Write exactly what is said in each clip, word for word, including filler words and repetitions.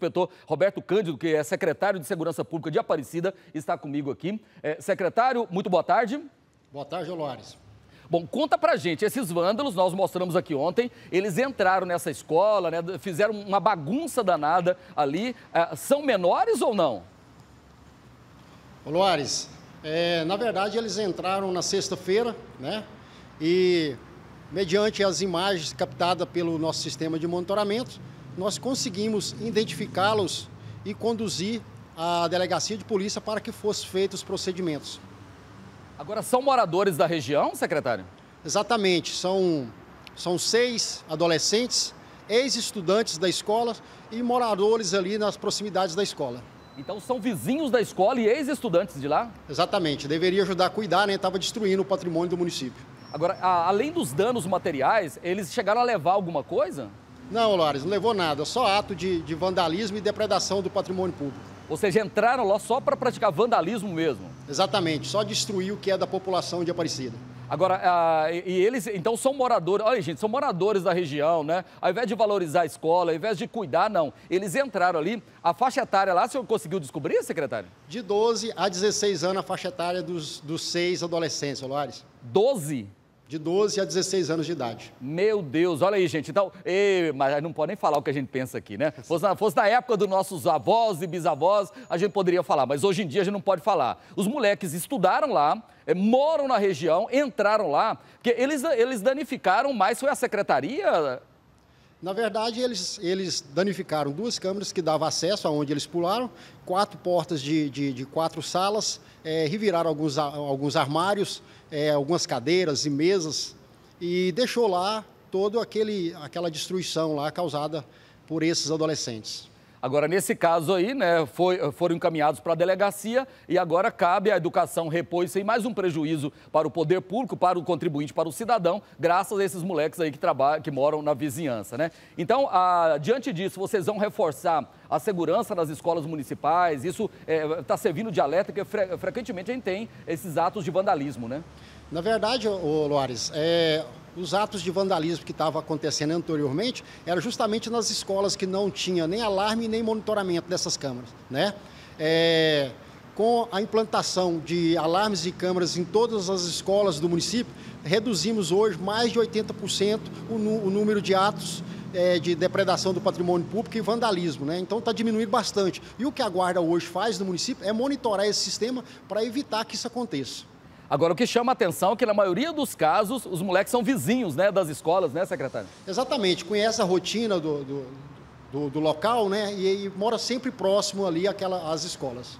Inspetor Roberto Cândido, que é secretário de Segurança Pública de Aparecida, está comigo aqui. É, secretário, muito boa tarde. Boa tarde, Olores. Bom, conta pra gente, esses vândalos, nós mostramos aqui ontem, eles entraram nessa escola, né, fizeram uma bagunça danada ali, uh, são menores ou não? Olores, é, na verdade eles entraram na sexta-feira, né, e mediante as imagens captadas pelo nosso sistema de monitoramento, nós conseguimos identificá-los e conduzir à delegacia de polícia para que fossem feitos os procedimentos. Agora, são moradores da região, secretário? Exatamente, são, são seis adolescentes, ex-estudantes da escola e moradores ali nas proximidades da escola. Então, são vizinhos da escola e ex-estudantes de lá? Exatamente, deveria ajudar a cuidar, né? Estava destruindo o patrimônio do município. Agora, a, além dos danos materiais, eles chegaram a levar alguma coisa? Não, Lourdes, não levou nada, só ato de, de vandalismo e depredação do patrimônio público. Ou seja, entraram lá só para praticar vandalismo mesmo? Exatamente, só destruir o que é da população de Aparecida. Agora, ah, e, e eles, então, são moradores, olha gente, são moradores da região, né? Ao invés de valorizar a escola, ao invés de cuidar, não. Eles entraram ali, a faixa etária lá, o senhor conseguiu descobrir, secretário? De doze a dezesseis anos, a faixa etária dos, dos seis adolescentes, Lourdes. doze? De doze a dezesseis anos de idade. Meu Deus, olha aí, gente. Então, ei, mas não pode nem falar o que a gente pensa aqui, né? Fosse na, fosse na época dos nossos avós e bisavós, a gente poderia falar, mas hoje em dia a gente não pode falar. Os moleques estudaram lá, é, moram na região, entraram lá, porque eles, eles danificaram mais, foi a secretaria? Na verdade, eles, eles danificaram duas câmeras que davam acesso aonde eles pularam, quatro portas de, de, de quatro salas, é, reviraram alguns, alguns armários, É, algumas cadeiras e mesas, e deixou lá toda aquela destruição lá causada por esses adolescentes. Agora, nesse caso aí, né, foi, foram encaminhados para a delegacia e agora cabe à educação repor isso aí, mais um prejuízo para o poder público, para o contribuinte, para o cidadão, graças a esses moleques aí que, trabalham, que moram na vizinhança, né? Então, a, diante disso, vocês vão reforçar a segurança nas escolas municipais, isso está é, servindo de alerta, porque fre frequentemente a gente tem esses atos de vandalismo, né? Na verdade, ô, Lourdes, é, os atos de vandalismo que estavam acontecendo anteriormente eram justamente nas escolas que não tinha nem alarme nem monitoramento dessas câmeras, né? É, com a implantação de alarmes e câmeras em todas as escolas do município, reduzimos hoje mais de oitenta por cento o, o número de atos É, de depredação do patrimônio público e vandalismo, né? Então está diminuindo bastante. E o que a Guarda hoje faz no município é monitorar esse sistema para evitar que isso aconteça. Agora, o que chama a atenção é que, na maioria dos casos, os moleques são vizinhos, né, das escolas, né, secretário? Exatamente, conhece a rotina do, do, do, do local, né, e, e mora sempre próximo ali àquela, às escolas.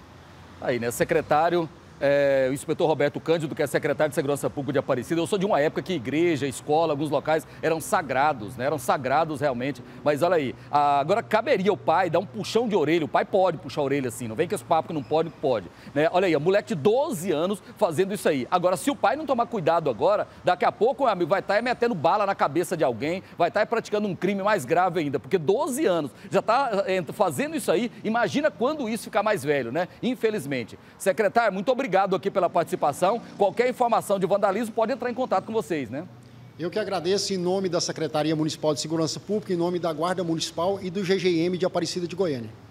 Aí, né, secretário... É, o inspetor Roberto Cândido, que é secretário de Segurança Pública de Aparecida. Eu sou de uma época que igreja, escola, alguns locais eram sagrados, né? Eram sagrados realmente. Mas olha aí, agora caberia o pai dar um puxão de orelha. O pai pode puxar a orelha assim, não vem com esse papo que não pode, pode. Né? Olha aí, a moleque de doze anos fazendo isso aí. Agora, se o pai não tomar cuidado agora, daqui a pouco, meu amigo, vai estar metendo bala na cabeça de alguém, vai estar praticando um crime mais grave ainda, porque doze anos já está fazendo isso aí. Imagina quando isso ficar mais velho, né? Infelizmente. Secretário, muito obrigado. Obrigado aqui pela participação. Qualquer informação de vandalismo pode entrar em contato com vocês, né? Eu que agradeço em nome da Secretaria Municipal de Segurança Pública, em nome da Guarda Municipal e do G G M de Aparecida de Goiânia.